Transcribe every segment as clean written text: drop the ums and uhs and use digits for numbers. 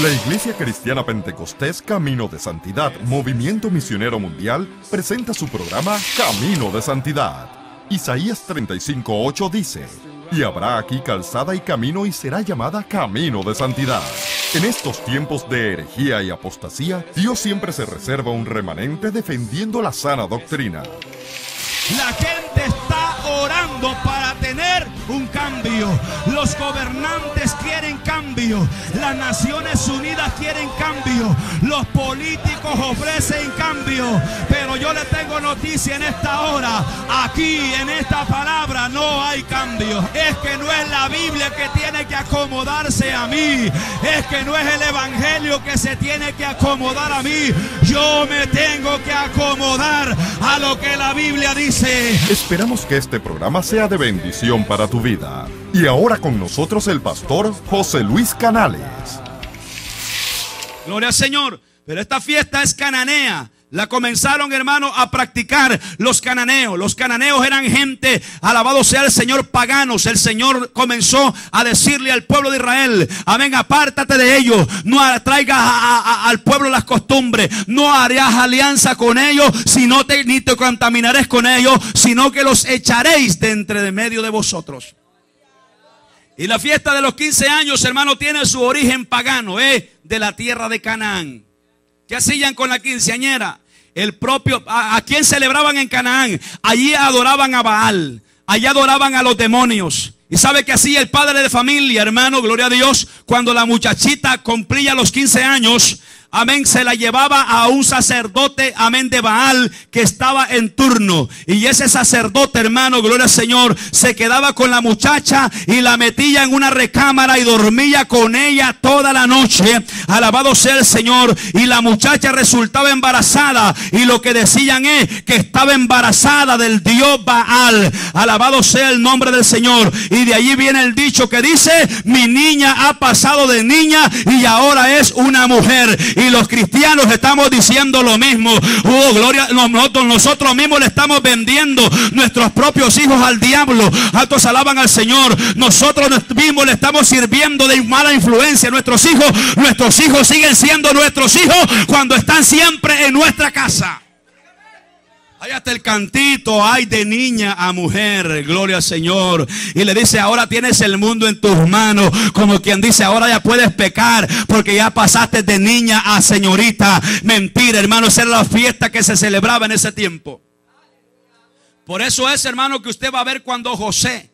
La Iglesia Cristiana Pentecostés Camino de Santidad, Movimiento Misionero Mundial, presenta su programa Camino de Santidad. Isaías 35:8 dice: y habrá aquí calzada y camino, y será llamada Camino de Santidad. En estos tiempos de herejía y apostasía, Dios siempre se reserva un remanente defendiendo la sana doctrina. La gente está orando para tener un cambio. Los gobernantes quieren cambio. Las Naciones Unidas quieren cambio. Los políticos ofrecen cambio. Pero yo le tengo noticia en esta hora. Aquí en esta palabra no hay cambio. Es que no es la Biblia que tiene que acomodarse a mí. Es que no es el Evangelio que se tiene que acomodar a mí. Yo me tengo que acomodar a lo que la Biblia dice. Esperamos que este programa sea de bendición para tu vida. Y ahora con nosotros el pastor José Luis Canales. Gloria al Señor. Pero esta fiesta es cananea. La comenzaron, hermano, a practicar los cananeos. Los cananeos eran gente, alabado sea el Señor, paganos. El Señor comenzó a decirle al pueblo de Israel: amén, apártate de ellos, no traigas al pueblo las costumbres, no harás alianza con ellos, sino ni te contaminarás con ellos, sino que los echaréis de entre medio de vosotros. Y la fiesta de los 15 años, hermano, tiene su origen pagano, de la tierra de Canaán. ¿Qué hacían con la quinceañera? ¿A quién celebraban en Canaán? Allí adoraban a Baal. Allí adoraban a los demonios. ¿Y sabe qué hacía el padre de familia, hermano? Gloria a Dios. Cuando la muchachita cumplía los 15 años, amén, se la llevaba a un sacerdote, amén, de Baal, que estaba en turno. Y ese sacerdote, hermano, gloria al Señor, se quedaba con la muchacha y la metía en una recámara y dormía con ella toda la noche. Alabado sea el Señor. Y la muchacha resultaba embarazada. Y lo que decían es que estaba embarazada del dios Baal. Alabado sea el nombre del Señor. Y de allí viene el dicho que dice: mi niña ha pasado de niña y ahora es una mujer. Y los cristianos estamos diciendo lo mismo. Oh, gloria, nosotros mismos le estamos vendiendo nuestros propios hijos al diablo. Altos alaban al Señor. Nosotros mismos le estamos sirviendo de mala influencia a nuestros hijos. Nuestros hijos siguen siendo nuestros hijos cuando están siempre en nuestra casa. Hay hasta el cantito, hay de niña a mujer, gloria al Señor. Y le dice: ahora tienes el mundo en tus manos, como quien dice: ahora ya puedes pecar, porque ya pasaste de niña a señorita. Mentira, hermano, esa era la fiesta que se celebraba en ese tiempo. Por eso es, hermano, que usted va a ver cuando José,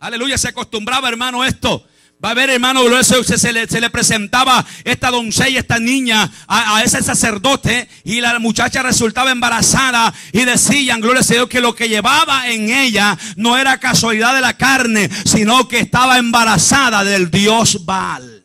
aleluya, se acostumbraba, hermano, esto. Va a ver, hermano, se le presentaba esta doncella, esta niña, a ese sacerdote, y la muchacha resultaba embarazada, y decían, gloria a Dios, que lo que llevaba en ella no era casualidad de la carne, sino que estaba embarazada del dios Baal.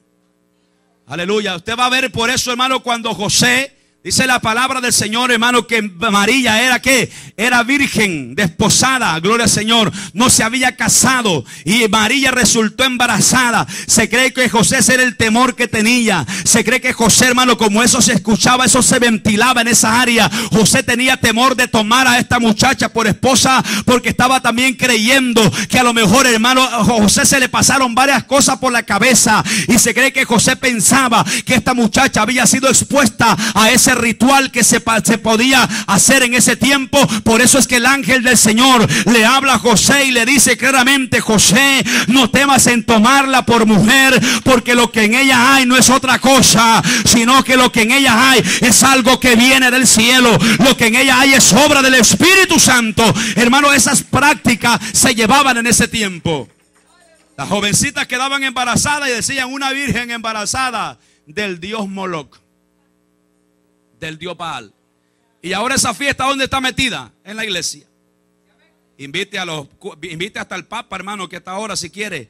Aleluya. Usted va a ver por eso, hermano, cuando José, dice la palabra del Señor, hermano, que María era ¿qué? Era virgen, desposada, gloria al Señor. No se había casado y María resultó embarazada. Se cree que José era el temor que tenía. Se cree que José, hermano, como eso se escuchaba, eso se ventilaba en esa área. José tenía temor de tomar a esta muchacha por esposa, porque estaba también creyendo que a lo mejor, hermano, a José se le pasaron varias cosas por la cabeza. Y se cree que José pensaba que esta muchacha había sido expuesta a ese ritual que se podía hacer en ese tiempo. Por eso es que el ángel del Señor le habla a José y le dice claramente: José, no temas en tomarla por mujer, porque lo que en ella hay no es otra cosa, sino que lo que en ella hay es algo que viene del cielo. Lo que en ella hay es obra del Espíritu Santo. Hermano, esas prácticas se llevaban en ese tiempo. Las jovencitas quedaban embarazadas y decían: una virgen embarazada del dios Moloch, del dios Baal. Y ahora esa fiesta, ¿dónde está metida? En la iglesia. Invite hasta el Papa, hermano, que hasta ahora si quiere.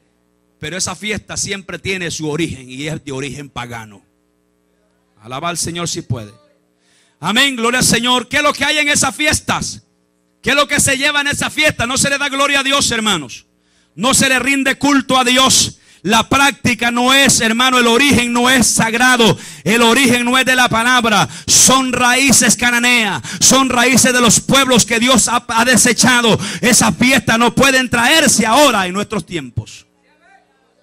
Pero esa fiesta siempre tiene su origen, y es de origen pagano. Alaba al Señor si puede. Amén, gloria al Señor. ¿Qué es lo que hay en esas fiestas? ¿Qué es lo que se lleva en esas fiestas? No se le da gloria a Dios, hermanos. No se le rinde culto a Dios. La práctica no es, hermano, el origen no es sagrado, el origen no es de la palabra. Son raíces cananeas, son raíces de los pueblos que Dios ha desechado. Esas fiestas no pueden traerse ahora en nuestros tiempos.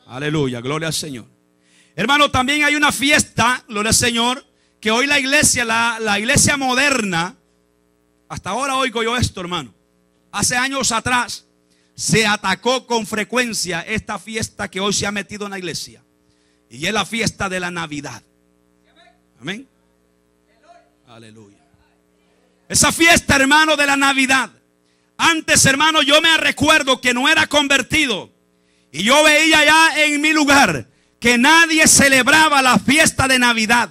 Aleluya, gloria al Señor. Hermano, también hay una fiesta, gloria al Señor, que hoy la iglesia moderna, hasta ahora oigo yo esto, hermano. Hace años atrás se atacó con frecuencia esta fiesta que hoy se ha metido en la iglesia. Y es la fiesta de la Navidad. Amén. Aleluya. Esa fiesta, hermano, de la Navidad. Antes, hermano, yo me recuerdo que no era convertido. Y yo veía ya en mi lugar que nadie celebraba la fiesta de Navidad.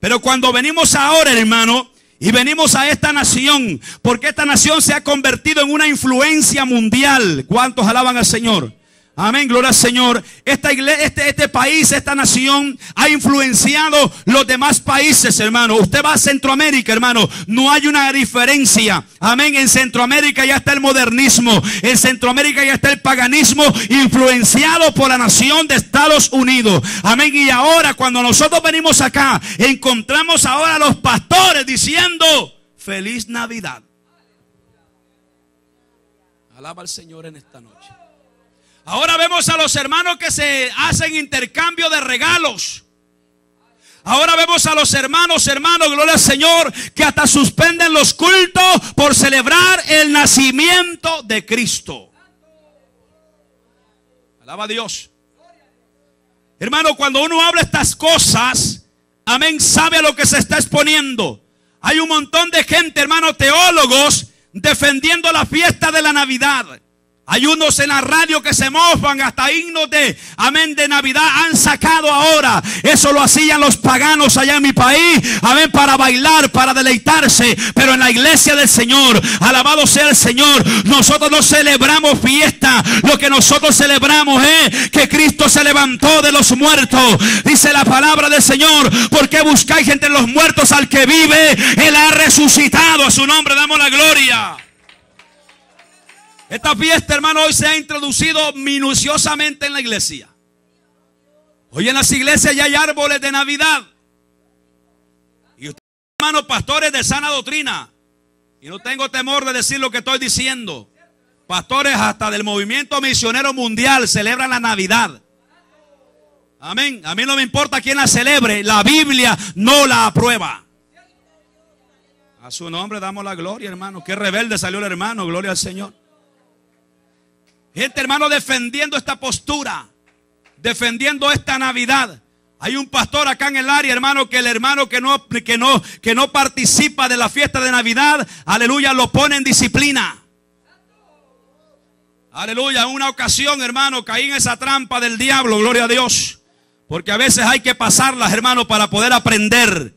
Pero cuando venimos ahora, hermano, y venimos a esta nación, porque esta nación se ha convertido en una influencia mundial. ¿Cuántos alaban al Señor? Amén, gloria al Señor. Esta iglesia, este país, esta nación ha influenciado los demás países, hermano. Usted va a Centroamérica, hermano. No hay una diferencia. Amén, en Centroamérica ya está el modernismo. En Centroamérica ya está el paganismo influenciado por la nación de Estados Unidos. Amén, y ahora cuando nosotros venimos acá, encontramos ahora a los pastores diciendo, feliz Navidad. Alaba al Señor en esta noche. Ahora vemos a los hermanos que se hacen intercambio de regalos. Ahora vemos a los hermanos, gloria al Señor, que hasta suspenden los cultos por celebrar el nacimiento de Cristo. Alaba a Dios. Hermano, cuando uno habla estas cosas, amén, sabe a lo que se está exponiendo. Hay un montón de gente, hermano, teólogos, defendiendo la fiesta de la Navidad. Hay unos en la radio que se mofan, hasta himnos de, amén, de Navidad han sacado ahora. Eso lo hacían los paganos allá en mi país, amén, para bailar, para deleitarse. Pero en la iglesia del Señor, alabado sea el Señor, nosotros no celebramos fiesta. Lo que nosotros celebramos es que Cristo se levantó de los muertos. Dice la palabra del Señor, porque buscáis entre los muertos al que vive. Él ha resucitado, a su nombre damos la gloria. Esta fiesta, hermano, hoy se ha introducido minuciosamente en la iglesia. Hoy en las iglesias ya hay árboles de Navidad. Y ustedes, hermanos, pastores de sana doctrina. Y no tengo temor de decir lo que estoy diciendo. Pastores hasta del Movimiento Misionero Mundial celebran la Navidad. Amén. A mí no me importa quién la celebre. La Biblia no la aprueba. A su nombre damos la gloria, hermano. Qué rebelde salió el hermano. Gloria al Señor. Gente, hermano, defendiendo esta postura, defendiendo esta Navidad. Hay un pastor acá en el área, hermano, que el hermano que no participa de la fiesta de Navidad, aleluya, lo pone en disciplina. Aleluya, en una ocasión, hermano, caí en esa trampa del diablo, gloria a Dios. Porque a veces hay que pasarlas, hermano, para poder aprender.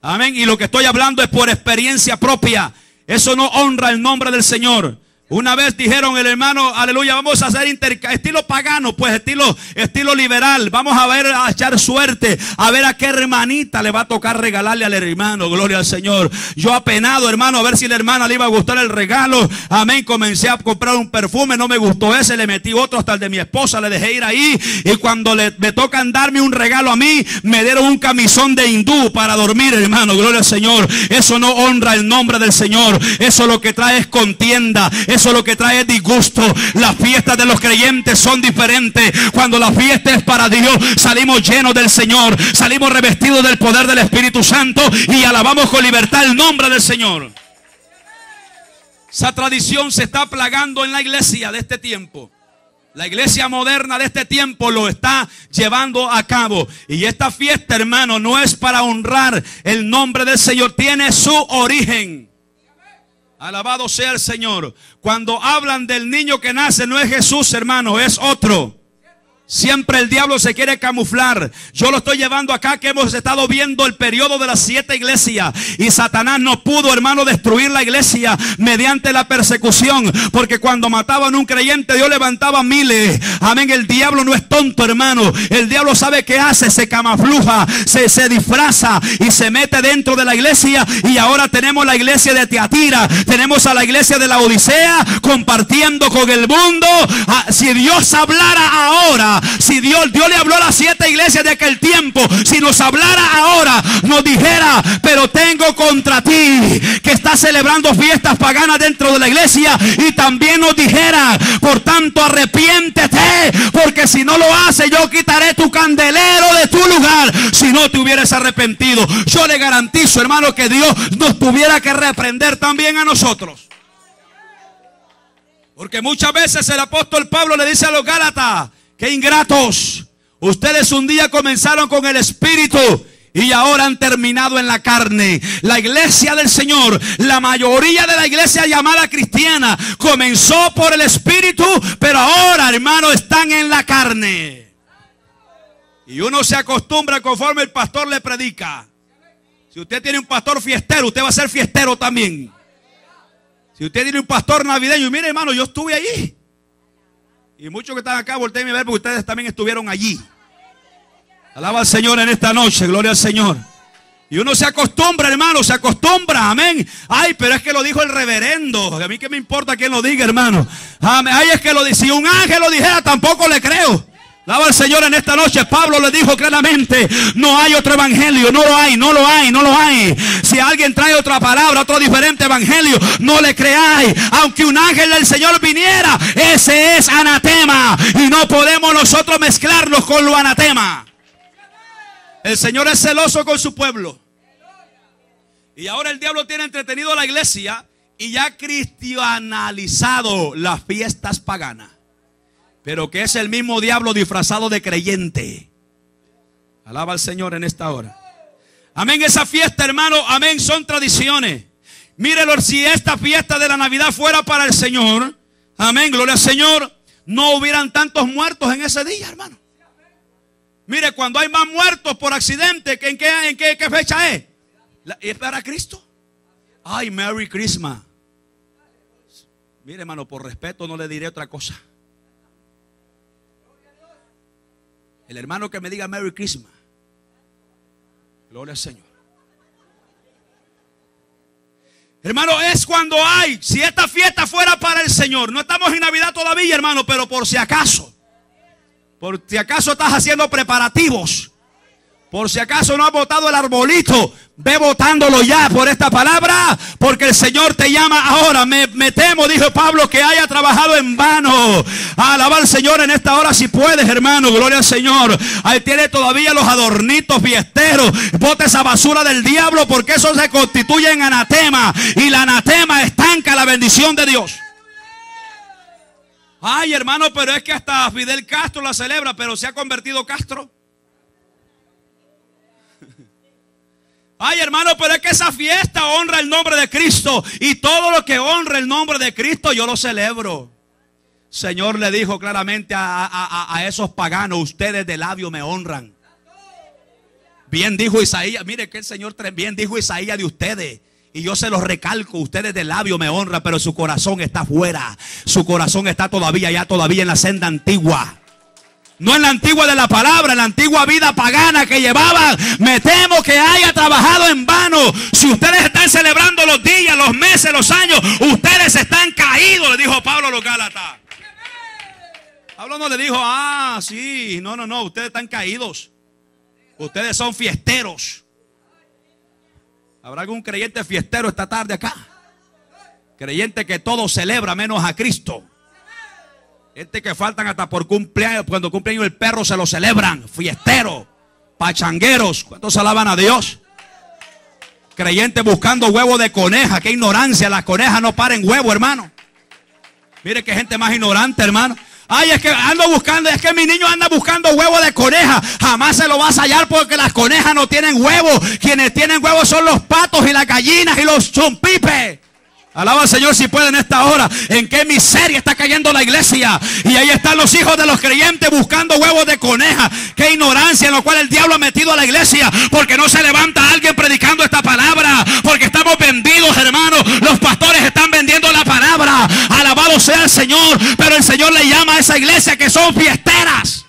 Amén, y lo que estoy hablando es por experiencia propia. Eso no honra el nombre del Señor. Una vez dijeron el hermano, aleluya, vamos a hacer estilo pagano, pues estilo liberal. Vamos a ver, a echar suerte, a ver a qué hermanita le va a tocar regalarle al hermano, gloria al Señor. Yo apenado, hermano, a ver si la hermana le iba a gustar el regalo. Amén, comencé a comprar un perfume, no me gustó ese, le metí otro, hasta el de mi esposa, le dejé ir ahí. Y cuando me tocan darme un regalo a mí, me dieron un camisón de hindú para dormir, hermano, gloria al Señor. Eso no honra el nombre del Señor, eso lo que trae es contienda. Eso lo que trae es disgusto. Las fiestas de los creyentes son diferentes. Cuando la fiesta es para Dios, salimos llenos del Señor, salimos revestidos del poder del Espíritu Santo y alabamos con libertad el nombre del Señor. Esa tradición se está plagando en la iglesia de este tiempo. La iglesia moderna de este tiempo lo está llevando a cabo. Y esta fiesta, hermano, no es para honrar el nombre del Señor. Tiene su origen. Alabado sea el Señor. Cuando hablan del niño que nace, no es Jesús, hermano, es otro. Siempre el diablo se quiere camuflar. Yo lo estoy llevando acá, que hemos estado viendo el periodo de las 7 iglesias. Y Satanás no pudo, hermano, destruir la iglesia mediante la persecución. Porque cuando mataban a un creyente, Dios levantaba miles. Amén, el diablo no es tonto, hermano. El diablo sabe qué hace, se camufla, se disfraza y se mete dentro de la iglesia. Y ahora tenemos la iglesia de Teatira, tenemos a la iglesia de la Odisea compartiendo con el mundo. Si Dios hablara ahora, si Dios le habló a las 7 iglesias de aquel tiempo, si nos hablara ahora, nos dijera, pero tengo contra ti, que está celebrando fiestas paganas dentro de la iglesia. Y también nos dijera, por tanto arrepiéntete, porque si no lo haces, yo quitaré tu candelero de tu lugar. lugar si no te hubieras arrepentido. Yo le garantizo, hermano, que Dios nos tuviera que reprender también a nosotros. Porque muchas veces el apóstol Pablo le dice a los gálatas: ¡qué ingratos! Ustedes un día comenzaron con el espíritu y ahora han terminado en la carne. La iglesia del Señor, la mayoría de la iglesia llamada cristiana, comenzó por el espíritu, pero ahora, hermano, están en la carne. Y uno se acostumbra conforme el pastor le predica. Si usted tiene un pastor fiestero, usted va a ser fiestero también. Si usted tiene un pastor navideño, y mire, hermano, yo estuve allí. Y muchos que están acá, volteen a ver, porque ustedes también estuvieron allí. Alaba al Señor en esta noche, gloria al Señor. Y uno se acostumbra, hermano, se acostumbra, amén. Ay, pero es que lo dijo el reverendo. A mí qué me importa quién lo diga, hermano. Amén. Ay, es que lo dice. Si un ángel lo dijera, tampoco le creo. Alaba al Señor en esta noche. Pablo le dijo claramente: no hay otro evangelio, no lo hay, no lo hay, no lo hay. Si alguien trae otra palabra, otro diferente evangelio, no le creáis. Aunque un ángel del Señor viniera, ese es anatema. Y no podemos nosotros mezclarnos con lo anatema. El Señor es celoso con su pueblo. Y ahora el diablo tiene entretenido a la iglesia y ya cristianalizado las fiestas paganas. Pero que es el mismo diablo disfrazado de creyente. Alaba al Señor en esta hora. Amén, esa fiesta, hermano, amén, son tradiciones. Mírelo, si esta fiesta de la Navidad fuera para el Señor, amén, gloria al Señor, no hubieran tantos muertos en ese día, hermano. Mire, cuando hay más muertos por accidente, ¿en qué fecha es? ¿Es para Cristo? Ay, Merry Christmas. Mire, hermano, por respeto no le diré otra cosa. El hermano que me diga Merry Christmas, gloria al Señor. Hermano, es cuando hay. Si esta fiesta fuera para el Señor. No estamos en Navidad todavía, hermano, pero por si acaso, por si acaso estás haciendo preparativos, por si acaso no has botado el arbolito, ve botándolo ya por esta palabra, porque el Señor te llama ahora. Me temo, dijo Pablo, que haya trabajado en vano. Alaba al Señor en esta hora si puedes, hermano, gloria al Señor. Ahí tiene todavía los adornitos fiesteros. Bota esa basura del diablo, porque eso se constituye en anatema, y la anatema estanca la bendición de Dios. Ay, hermano, pero es que hasta Fidel Castro la celebra, pero se ha convertido Castro. Ay, hermano, pero es que esa fiesta honra el nombre de Cristo, y todo lo que honra el nombre de Cristo yo lo celebro. Señor le dijo claramente a esos paganos: ustedes de labio me honran. Bien dijo Isaías, mire que el Señor bien dijo Isaías de ustedes. Y yo se los recalco, ustedes de labio me honran, pero su corazón está fuera. Su corazón está todavía en la senda antigua. No en la antigua de la palabra, en la antigua vida pagana que llevaban. Me temo que haya trabajado en vano. Si ustedes están celebrando los días, los meses, los años, ustedes están caídos, le dijo Pablo a los gálatas. Pablo no le dijo: ah, sí, no, ustedes están caídos. Ustedes son fiesteros. ¿Habrá algún creyente fiestero esta tarde acá? Creyente que todo celebra menos a Cristo. Gente que faltan hasta por cumpleaños. Cuando cumpleaños el perro se lo celebran. Fiesteros, pachangueros. ¿Cuántos alaban a Dios? Creyente buscando huevo de coneja. Qué ignorancia, las conejas no paren huevo, hermano. Mire qué gente más ignorante, hermano. Ay, es que ando buscando, es que mi niño anda buscando huevo de coneja. Jamás se lo vas a hallar, porque las conejas no tienen huevo. Quienes tienen huevo son los patos y las gallinas y los chumpipes. Alaba al Señor si pueden en esta hora. En qué miseria está cayendo la iglesia. Y ahí están los hijos de los creyentes buscando huevos de coneja. Qué ignorancia en lo cual el diablo ha metido a la iglesia. Porque no se levanta alguien predicando esta palabra. Porque estamos vendidos, hermanos. Los pastores están vendiendo la palabra. Alabado sea el Señor. Pero el Señor le llama a esa iglesia que son fiesteras.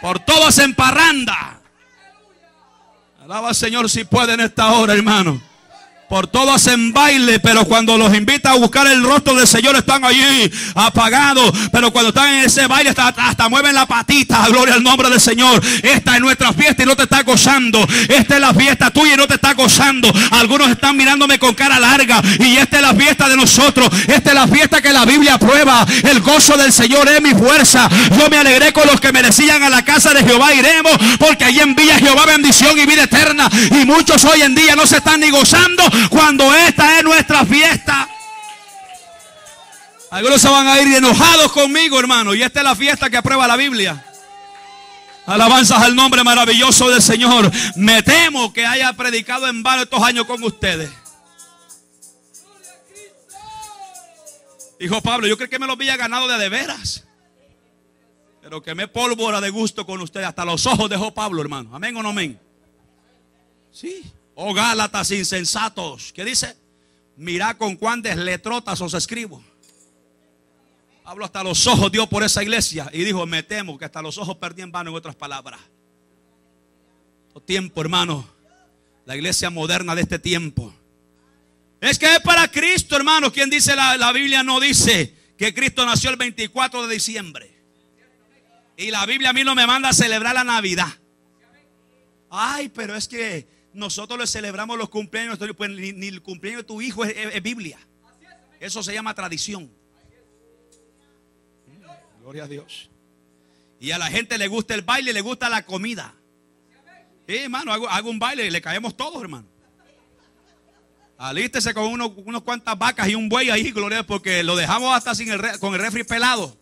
Por todos en parranda. Alaba al Señor si pueden en esta hora, hermano. Por todo hacen baile, pero cuando los invita a buscar el rostro del Señor están allí, apagados. Pero cuando están en ese baile hasta mueven la patita. Gloria al nombre del Señor. Esta es nuestra fiesta y no te estás gozando. Esta es la fiesta tuya y no te estás gozando. Algunos están mirándome con cara larga. Y esta es la fiesta de nosotros. Esta es la fiesta que la Biblia aprueba. El gozo del Señor es mi fuerza. Yo me alegré con los que merecían. A la casa de Jehová iremos, porque allí envía Jehová bendición y vida eterna. Y muchos hoy en día no se están ni gozando cuando esta es nuestra fiesta. Algunos se van a ir enojados conmigo, hermano. Y esta es la fiesta que aprueba la Biblia. Alabanzas al nombre maravilloso del Señor. Me temo que haya predicado en vano estos años con ustedes. Dijo Pablo, yo creo que me lo había ganado de veras, pero quemé pólvora de gusto con ustedes. Hasta los ojos dejó Pablo, hermano. ¿Amén o no amén? Sí. Oh Gálatas insensatos. ¿Qué dice? Mirá con cuántas letrotas os escribo. Pablo hasta los ojos dio por esa iglesia. Y dijo, me temo que hasta los ojos perdí en vano, en otras palabras. Todo tiempo, hermano. La iglesia moderna de este tiempo. Es que es para Cristo, hermano. ¿Quién dice? La Biblia no dice que Cristo nació el 24 de diciembre. Y la Biblia a mí no me manda a celebrar la Navidad. Ay, pero es que nosotros le celebramos los cumpleaños. Pues ni el cumpleaños de tu hijo es Biblia. Eso se llama tradición. Gloria a Dios. Y a la gente le gusta el baile, le gusta la comida. Hermano, hago un baile y le caemos todos, hermano. Alístese con unas cuantas vacas y un buey ahí, gloria a Dios, porque lo dejamos hasta con el refri pelado.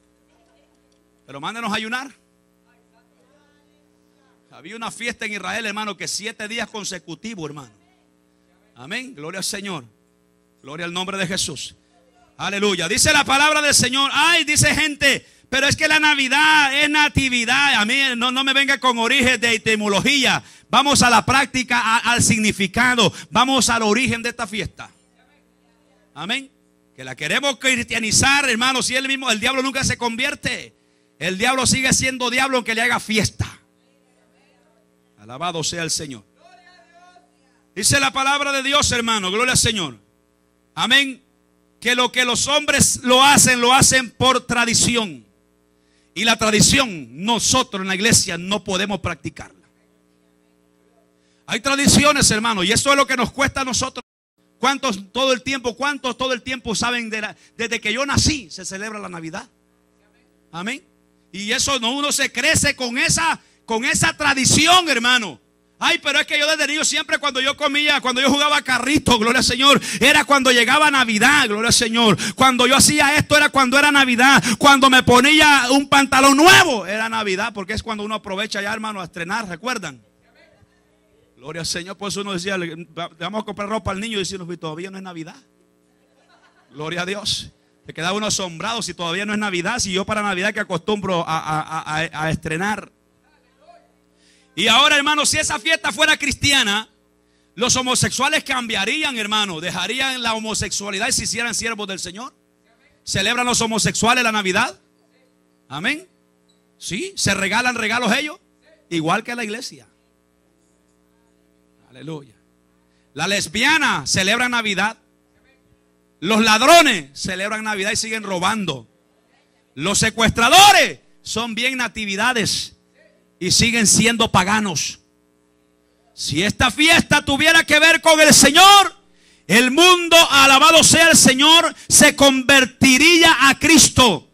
Pero mándenos a ayunar. Había una fiesta en Israel, hermano, que 7 días consecutivos, hermano. Amén, gloria al Señor. Gloria al nombre de Jesús. Aleluya, dice la palabra del Señor. Ay, dice gente, pero es que la Navidad es natividad. A mí no me venga con origen de etimología. Vamos a la práctica, al significado. Vamos al origen de esta fiesta. Amén, que la queremos cristianizar, hermano. Si él mismo, el diablo nunca se convierte. El diablo sigue siendo diablo aunque le haga fiesta. Alabado sea el Señor. Dice la palabra de Dios, hermano. Gloria al Señor. Amén. Que lo que los hombres lo hacen por tradición. Y la tradición nosotros en la iglesia no podemos practicarla. Hay tradiciones, hermano. Y eso es lo que nos cuesta a nosotros. ¿Cuántos todo el tiempo saben desde que yo nací se celebra la Navidad? Amén. Y eso no, uno se crece con esa tradición, hermano. Ay, pero es que yo desde niño siempre cuando yo comía, cuando yo jugaba carrito, gloria al Señor, era cuando llegaba Navidad, gloria al Señor. Cuando yo hacía esto era cuando era Navidad. Cuando me ponía un pantalón nuevo era Navidad, porque es cuando uno aprovecha ya, hermano, a estrenar, ¿recuerdan? Gloria al Señor, por eso uno decía, vamos a comprar ropa al niño y decimos, todavía no es Navidad. Gloria a Dios. Se quedaba uno asombrado si todavía no es Navidad, si yo para Navidad que acostumbro a estrenar. Y ahora, hermano, si esa fiesta fuera cristiana, los homosexuales cambiarían, hermano. Dejarían la homosexualidad y se hicieran siervos del Señor. ¿Celebran los homosexuales la Navidad? Amén. Sí, se regalan regalos ellos, igual que la iglesia. Aleluya. La lesbiana celebra Navidad. Los ladrones celebran Navidad y siguen robando. Los secuestradores son bien natividades y siguen siendo paganos. Si esta fiesta tuviera que ver con el Señor, el mundo, alabado sea el Señor, se convertiría a Cristo.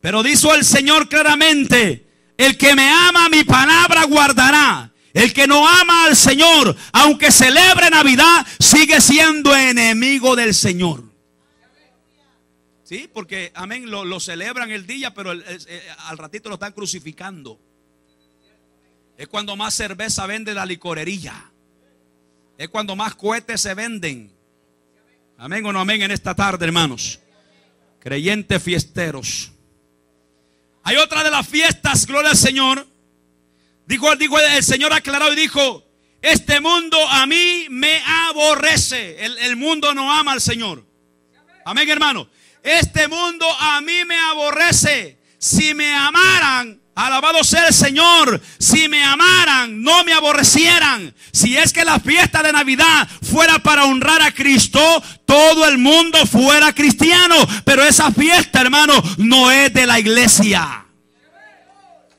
Pero dijo el Señor claramente, el que me ama, mi palabra guardará. El que no ama al Señor, aunque celebre Navidad, sigue siendo enemigo del Señor. Sí, porque, amén, lo celebran el día, pero al ratito lo están crucificando. Es cuando más cerveza vende la licorería. Es cuando más cohetes se venden. Amén o no amén en esta tarde, hermanos. Creyentes fiesteros. Hay otra de las fiestas, gloria al Señor. Dijo el Señor, aclaró y dijo, este mundo a mí me aborrece. El mundo no ama al Señor. Amén, hermano. Este mundo a mí me aborrece. Si me amaran, alabado sea el Señor, si me amaran, no me aborrecerían. aborrecieran. Si es que la fiesta de Navidad fuera para honrar a Cristo, todo el mundo fuera cristiano. Pero esa fiesta, hermano, no es de la iglesia.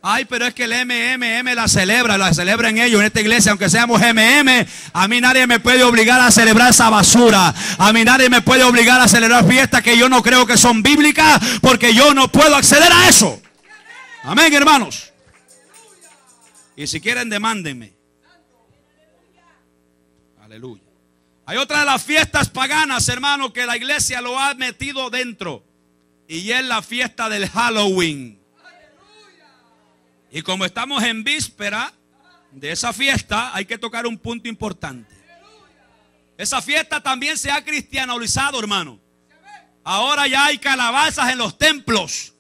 Ay, pero es que el MMM la celebran ellos en esta iglesia, aunque seamos MM. A mí nadie me puede obligar a celebrar esa basura. A mí nadie me puede obligar a celebrar fiestas que yo no creo que son bíblicas, porque yo no puedo acceder a eso. Amén, hermanos. Y si quieren, demándenme. Aleluya. Hay otra de las fiestas paganas, hermano, que la iglesia lo ha metido dentro, y es la fiesta del Halloween. Y como estamos en víspera de esa fiesta, hay que tocar un punto importante. Esa fiesta también se ha cristianizado, hermano. Ahora ya hay calabazas en los templos.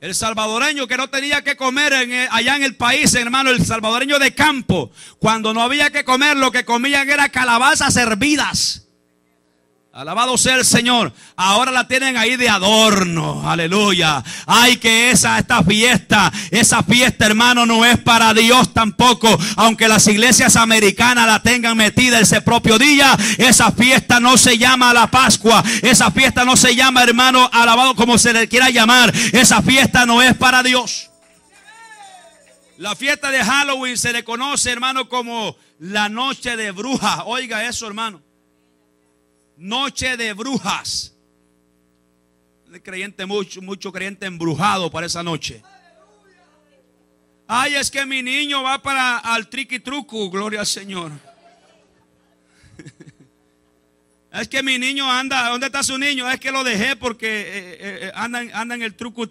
El salvadoreño que no tenía que comer allá en el país, hermano, el salvadoreño de campo, cuando no había que comer, lo que comían era calabazas hervidas. Alabado sea el Señor. Ahora la tienen ahí de adorno. Aleluya. Ay, que esta fiesta, hermano, no es para Dios tampoco. Aunque las iglesias americanas la tengan metida ese propio día, esa fiesta no se llama la Pascua. Esa fiesta no se llama, hermano, alabado como se le quiera llamar. Esa fiesta no es para Dios. La fiesta de Halloween se le conoce, hermano, como la noche de brujas. Oiga eso, hermano. Noche de brujas. Creyente, mucho creyente embrujado para esa noche. Ay, es que mi niño va para al triqui truco, gloria al Señor. Es que mi niño anda, ¿dónde está su niño? Es que lo dejé porque anda en el truco.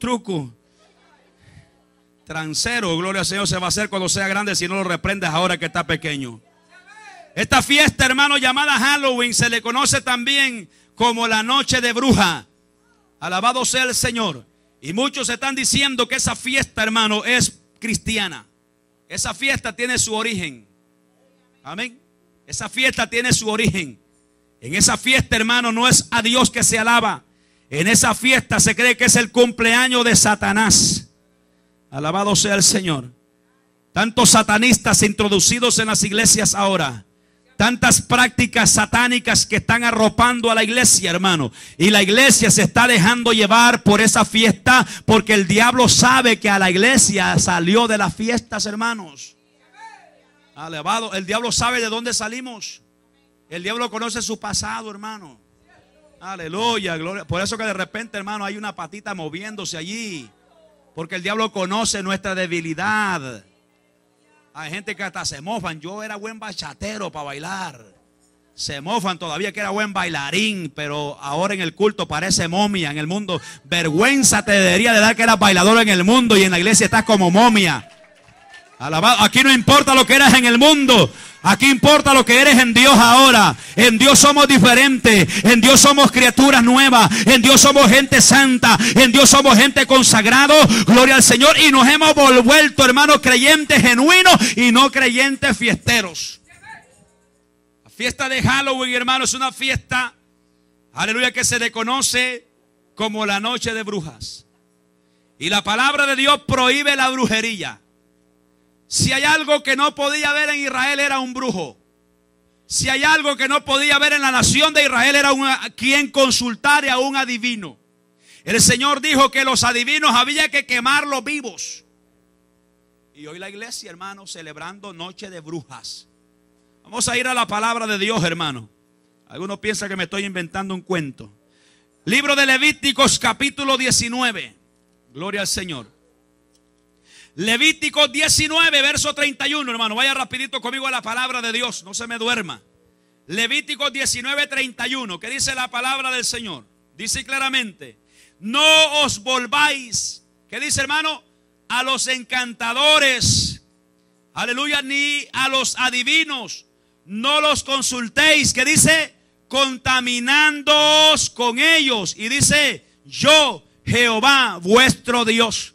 Transero, gloria al Señor, se va a hacer cuando sea grande si no lo reprendes ahora que está pequeño. Esta fiesta, hermano, llamada Halloween, se le conoce también como la noche de bruja. Alabado sea el Señor. Y muchos están diciendo que esa fiesta, hermano, es cristiana. Esa fiesta tiene su origen. Amén. Esa fiesta tiene su origen. En esa fiesta, hermano, no es a Dios que se alaba. En esa fiesta se cree que es el cumpleaños de Satanás. Alabado sea el Señor. Tantos satanistas introducidos en las iglesias ahora. Tantas prácticas satánicas que están arropando a la iglesia, hermano. Y la iglesia se está dejando llevar por esa fiesta, porque el diablo sabe que a la iglesia salió de las fiestas, hermanos. Alabado, el diablo sabe de dónde salimos. El diablo conoce su pasado, hermano. Aleluya, gloria. Por eso que de repente, hermano, hay una patita moviéndose allí, porque el diablo conoce nuestra debilidad. Hay gente que hasta se mofan. Yo era buen bachatero para bailar. Se mofan todavía que era buen bailarín, pero ahora en el culto parece momia en el mundo. Vergüenza te debería de dar que eras bailador en el mundo, y en la iglesia estás como momia. Alabado. Aquí no importa lo que eras en el mundo. Aquí importa lo que eres en Dios ahora. En Dios somos diferentes. En Dios somos criaturas nuevas. En Dios somos gente santa. En Dios somos gente consagrada. Gloria al Señor. Y nos hemos vuelto, hermanos, creyentes genuinos y no creyentes fiesteros. La fiesta de Halloween, hermanos, es una fiesta, aleluya, que se le conoce como la noche de brujas. Y la palabra de Dios prohíbe la brujería. Si hay algo que no podía haber en Israel, era un brujo. Si hay algo que no podía haber en la nación de Israel, era quien consultara a un adivino. El Señor dijo que los adivinos había que quemarlos vivos. Y hoy la iglesia, hermano, celebrando noche de brujas. Vamos a ir a la palabra de Dios, hermano. Algunos piensan que me estoy inventando un cuento. Libro de Levíticos, capítulo 19. Gloria al Señor. Levítico 19, verso 31, hermano. Vaya rapidito conmigo a la palabra de Dios, no se me duerma. Levítico 19, 31, que dice la palabra del Señor. Dice claramente: no os volváis, ¿qué dice, hermano? A los encantadores, aleluya, ni a los adivinos, no los consultéis, ¿qué dice? Contaminándoos con ellos. Y dice: yo, Jehová, vuestro Dios.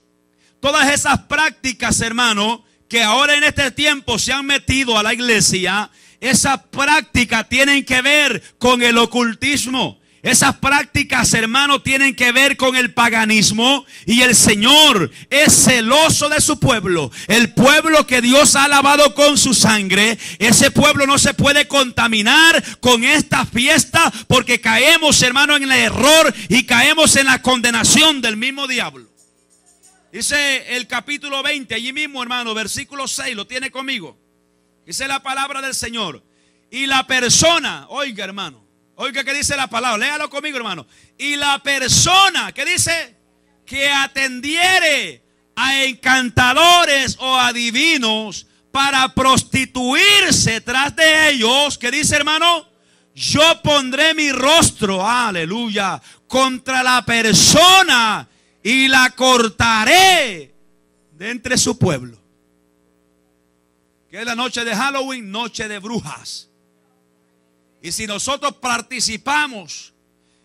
Todas esas prácticas, hermano, que ahora en este tiempo se han metido a la iglesia, esas prácticas tienen que ver con el ocultismo. Esas prácticas, hermano, tienen que ver con el paganismo, y el Señor es celoso de su pueblo. El pueblo que Dios ha lavado con su sangre, ese pueblo no se puede contaminar con esta fiesta, porque caemos, hermano, en el error y caemos en la condenación del mismo diablo. Dice el capítulo 20, allí mismo, hermano, versículo 6, lo tiene conmigo. Dice la palabra del Señor. Y la persona, oiga, hermano, oiga que dice la palabra, léalo conmigo, hermano. Y la persona, ¿qué dice? Que atendiere a encantadores o a divinos para prostituirse tras de ellos, ¿qué dice, hermano? Yo pondré mi rostro, aleluya, contra la persona y la cortaré de entre su pueblo. Que es la noche de Halloween, noche de brujas. Y si nosotros participamos,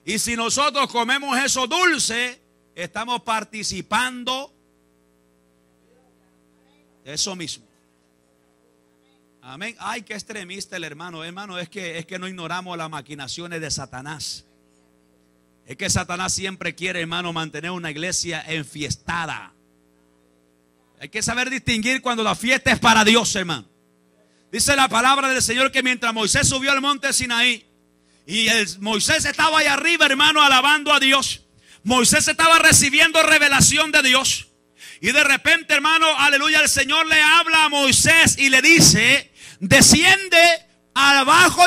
y si nosotros comemos eso dulce, estamos participando de eso mismo. Amén. Ay, qué extremista el hermano. Hermano, es que no ignoramos las maquinaciones de Satanás. Es que Satanás siempre quiere, hermano, mantener una iglesia enfiestada. Hay que saber distinguir cuando la fiesta es para Dios, hermano. Dice la palabra del Señor que mientras Moisés subió al monte Sinaí y Moisés estaba allá arriba, hermano, alabando a Dios, Moisés estaba recibiendo revelación de Dios, y de repente, hermano, aleluya, el Señor le habla a Moisés y le dice: desciende abajo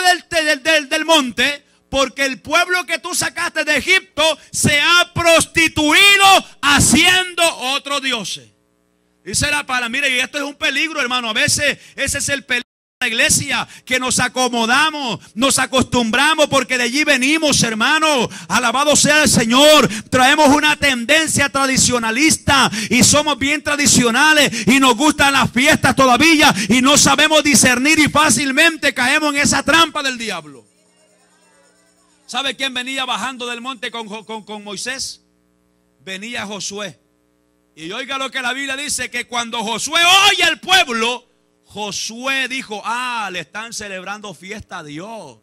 del monte, porque el pueblo que tú sacaste de Egipto se ha prostituido haciendo otros dioses. Dice la palabra, mire, y esto es un peligro, hermano. A veces ese es el peligro. La iglesia, que nos acomodamos, nos acostumbramos, porque de allí venimos, hermano. Alabado sea el Señor. Traemos una tendencia tradicionalista y somos bien tradicionales, y nos gustan las fiestas todavía, y no sabemos discernir, y fácilmente caemos en esa trampa del diablo. ¿Sabe quién venía bajando del monte con Moisés? Venía Josué. Y oiga lo que la Biblia dice, que cuando Josué oye al pueblo, Josué dijo: le están celebrando fiesta a Dios.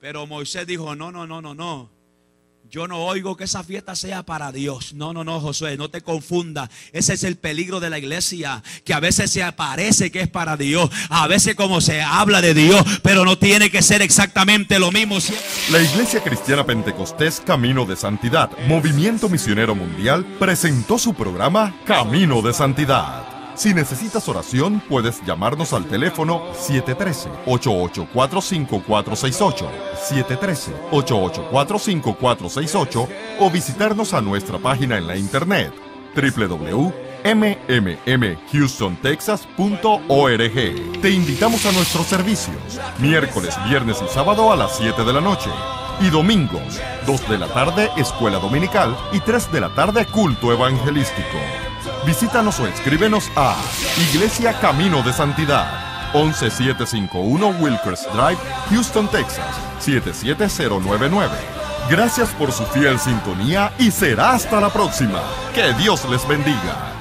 Pero Moisés dijo: no, yo no oigo que esa fiesta sea para Dios. No, Josué, no te confundas. Ese es el peligro de la iglesia, que a veces se aparece que es para Dios, a veces como se habla de Dios, pero no tiene que ser exactamente lo mismo. La Iglesia Cristiana Pentecostés Camino de Santidad, Movimiento Misionero Mundial, presentó su programa Camino de Santidad. Si necesitas oración, puedes llamarnos al teléfono 713-884-5468, 713-884-5468, o visitarnos a nuestra página en la internet www.mmmhoustontexas.org. Te invitamos a nuestros servicios, miércoles, viernes y sábado a las 7 de la noche, y domingos, 2 de la tarde, escuela dominical, y 3 de la tarde, culto evangelístico. Visítanos o escríbenos a Iglesia Camino de Santidad, 11751 Wilcrest Drive, Houston, Texas, 77099. Gracias por su fiel sintonía, y será hasta la próxima. Que Dios les bendiga.